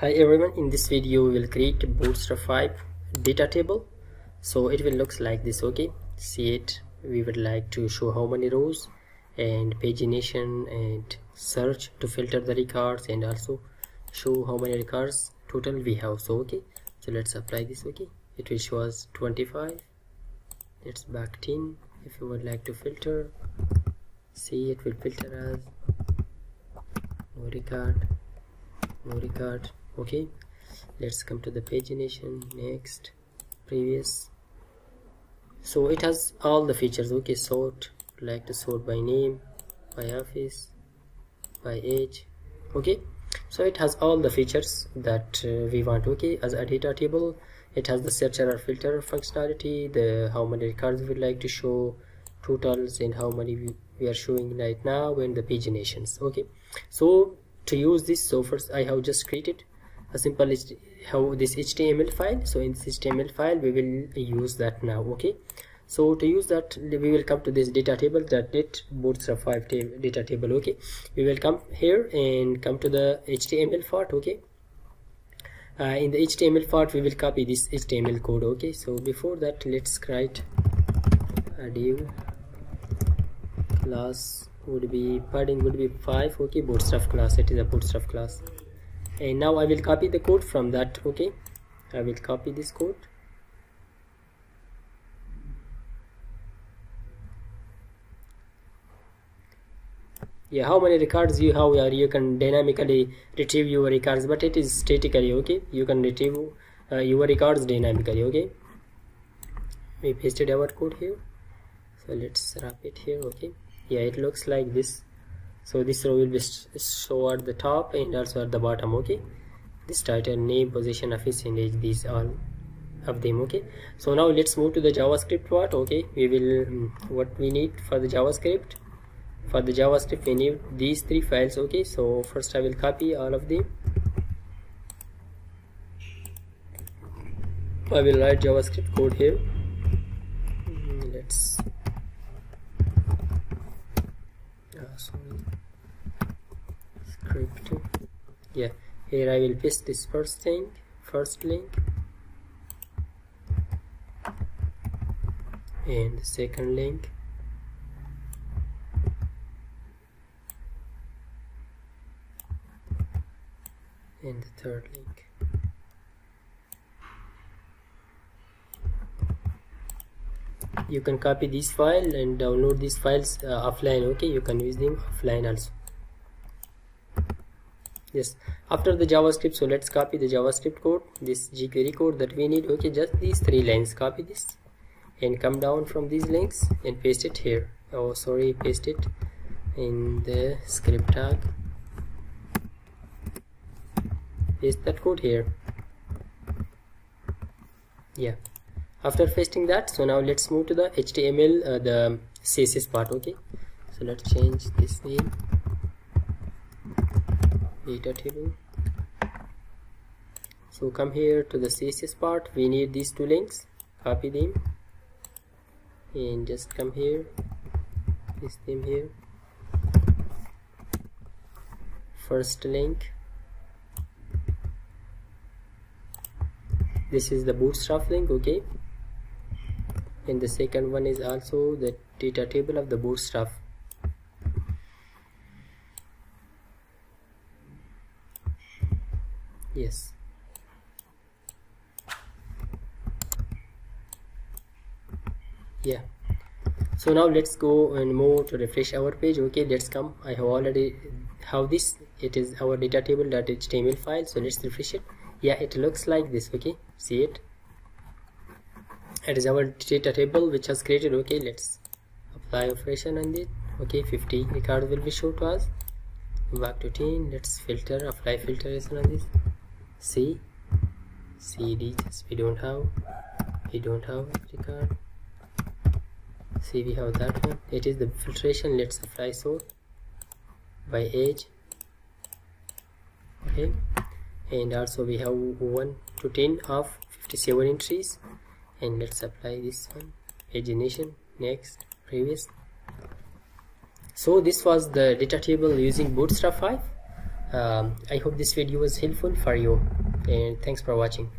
Hi everyone, in this video we will create Bootstrap 5 data table. So it will looks like this. Okay, see it. We would like to show how many rows and pagination and search to filter the records and also show how many records total we have. So okay, so let's apply this. Okay, it will show us 25. Let's back 10. If you would like to filter, see it will filter as no record. Okay, let's come to the pagination, next, previous. So it has all the features. Okay, sort, like to sort by name, by office, by age. Okay, so it has all the features that we want. Okay, as a data table, it has the search error filter functionality, the how many records we would like to show, totals, and how many we are showing right now, and the paginations. Okay, so to use this, so first I have just created a simple HTML file. So in this HTML file we will use that now. Okay, so to use that we will come to this data table, that it Bootstrap 5 data table. Okay, we will come here and come to the HTML part. Okay, in the HTML part we will copy this HTML code. Okay, so before that let's write a div, class would be padding would be 5. Okay, Bootstrap class, it is a Bootstrap class. And now I will copy the code from that. Okay, I will copy this code. Yeah, how many records you have, you can dynamically retrieve your records, but it is statically. Okay, you can retrieve your records dynamically. Okay, we pasted our code here, so let's wrap it here. Okay, yeah, it looks like this. So this row will be show at the top and also at the bottom. Okay, this title, name, position, office, and age, these all of them. Okay, so now let's move to the JavaScript part. Okay, we will what we need for the JavaScript. For the JavaScript we need these three files. Okay, so first I will copy all of them. I will write JavaScript code here. Let's script. Yeah, here I will paste this first link and the second link. And the third link. You can copy this file and download these files offline. Okay, you can use them offline also. Yes, after the JavaScript, so let's copy the JavaScript code, this jQuery code that we need. Okay, just these three lines, copy this and come down from these links and paste it here. Oh sorry, paste it in the script tag. Paste that code here. Yeah, after pasting that, so now let's move to the HTML the CSS part. Okay, so let's change this name, data table. So come here to the CSS part, we need these two links, copy them and just come here, paste them here, first link. This is the Bootstrap link. Okay, and the second one is also the data table of the Bootstrap. Yes, yeah, so now let's go and move to refresh our page. Okay, let's come, I have already have this, it is our data table.html file, so let's refresh it. Yeah, it looks like this. Okay, see it, it is our data table which has created. Okay, let's apply operation on it. Okay, 50 records will be shown to us. Back to 10. Let's filter, apply filtration on this. C, CD, just we don't have record. See, we have that one, it is the filtration. Let's apply sort by age. Okay, and also we have 1 to 10 of 57 entries, and let's apply this one, pagination, next, previous. So this was the data table using Bootstrap 5. I hope this video was helpful for you, and thanks for watching.